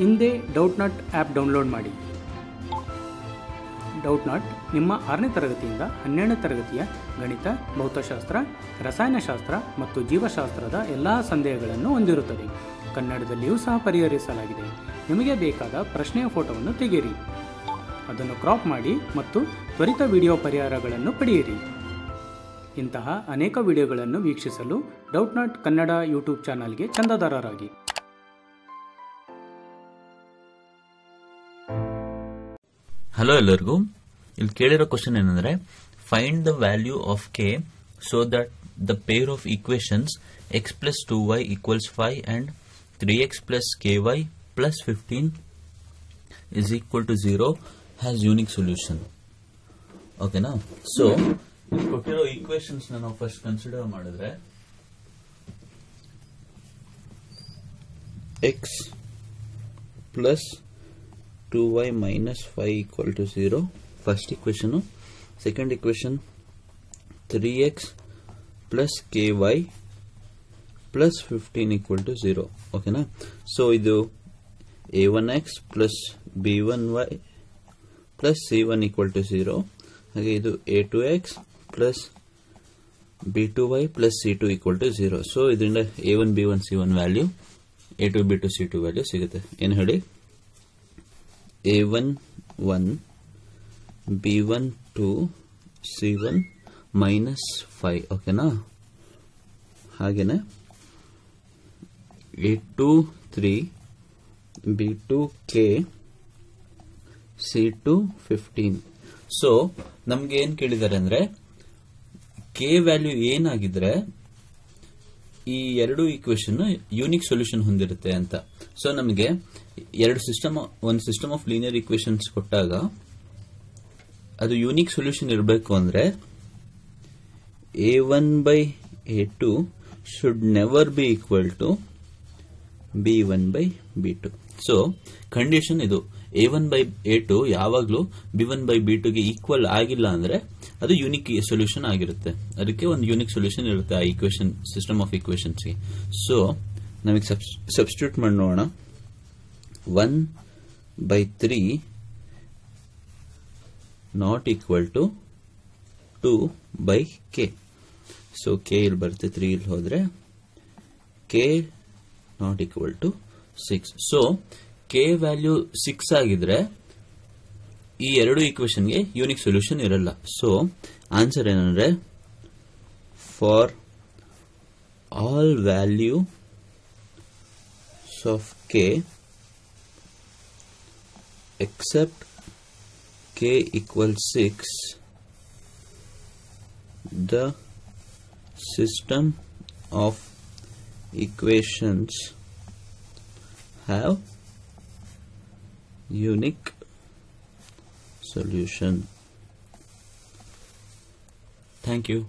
ಹಿಂದೆ ಡೌಟ್ನಟ್ app download ಮಾಡಿ. ಡೌಟ್ನಟ್ ನಿಮ್ಮ 6ನೇ ತರಗತಿಯಿಂದ 12ನೇ ತರಗತಿಯ ಗಣಿತ, ಭೌತಶಾಸ್ತ್ರ, ರಸಾಯನಶಾಸ್ತ್ರ ಮತ್ತು ಜೀವಶಾಸ್ತ್ರದ ಎಲ್ಲ ಸಂದೇಹಗಳನ್ನು ಹೊಂದಿರುತ್ತದೆ. ಕನ್ನಡದಲ್ಲಿಯೂ ಸಹ ಪರಿಹರಿಸಲಾಗಿದೆ. ನಿಮಗೆ ಬೇಕಾದ ಪ್ರಶ್ನೆಯ ಫೋಟೋವನ್ನು ತೆಗೆಯಿರಿ, ಅದನ್ನು ಕ್ರಾಪ್ ಮಾಡಿ ಮತ್ತು ತ್ವರಿತ ವಿಡಿಯೋ ಪರಿಹಾರಗಳನ್ನು ಪಡೆಯಿರಿ. ಇಂತಹ ಅನೇಕ ವಿಡಿಯೋಗಳನ್ನು ವೀಕ್ಷಿಸಲು ಡೌಟ್ನಟ್ ಕನ್ನಡ ಯೂಟ್ಯೂಬ್ ಚಾನಲ್ಗೆ ಚಂದಾದಾರರಾಗಿ. ಹಲೋ ಎಲ್ಲರಿಗೂ. ಇಲ್ಲಿ ಕೇಳಿರೋ ಕ್ವಶನ್ ಏನಂದ್ರೆ, find the value of k so that the pair of equations x plus 2y equals 5 and 3x plus ky plus 15 is equal to 0 has unique solution. ಓಕೆನಾ? ಸೊ ಕೊಟ್ಟಿರೋ ಈಕ್ವೇಶನ್ಸ್ ನಾವು first consider ಮಾಡಿದ್ರೆ, x plus 2y minus 5 equal to 0. First equation. Second equation, 3x plus ky plus 15 equal to 0. Okay, na? So, idu a1x plus b1y plus c1 equal to 0. Okay, idu a2x plus b2y plus c2 equal to 0. So, idrinda a1, b1, c1 value, a2, b2, c2 value siguthe. Yen heli? a1 1 b1 2 c1 minus 5. Okay, na? Hagene a2 3 b2 k c2 15. So ನಮಗೆ ಏನು ಕೇಳಿದ್ದಾರೆ ಅಂದ್ರೆ, k value ಏನಾಗಿದ್ರೆ ಈ ಎರಡು equation unique solution ಹೊಂದಿರುತ್ತೆ ಅಂತ. So ನಮಗೆ ಎರಡು ಸಿಸ್ಟಮ್, ಒಂದು ಸಿಸ್ಟಮ್ ಆಫ್ ಲೀನಿಯರ್ ಈಕ್ವೇಶನ್ಸ್ ಕೊಟ್ಟಾಗ ಅದು ಯೂನಿಕ್ ಸೊಲ್ಯೂಷನ್ ಇರಬೇಕು ಅಂದ್ರೆ a one by a two should never be equal to b one by b two. So condition ಇದು, a one by a two ಯಾವಾಗಲೂ ಬಿ ಒನ್ ಬೈ ಬಿ ಟುಗೆ equal ಆಗಿಲ್ಲ ಅಂದ್ರೆ ಅದು ಯೂನಿಕ್ ಸೊಲ್ಯೂಷನ್ ಆಗಿರುತ್ತೆ. ಅದಕ್ಕೆ ಒಂದು ಯೂನಿಕ್ ಸೊಲ್ಯೂಷನ್ ಇರುತ್ತೆ ಆ ಈಕ್ವೇಶನ್, ಸಿಸ್ಟಮ್ ಆಫ್ ಈಕ್ವೇಶನ್ಸ್ಗೆ. ಸೊ ನಮಗೆ ಸಬ್ಸ್ಟಿಟ್ಯೂಟ್ ಮಾಡಿ ನೋಡೋಣ. 1 by 3 not equal to 2 by k. So k il baruthe 3 il hodre k not equal to 6. So k value 6 agidre ee eradu equation ge unique solution iralla. So answer enandre, for all values of k except k equals 6, the system of equations have unique solution. Thank you.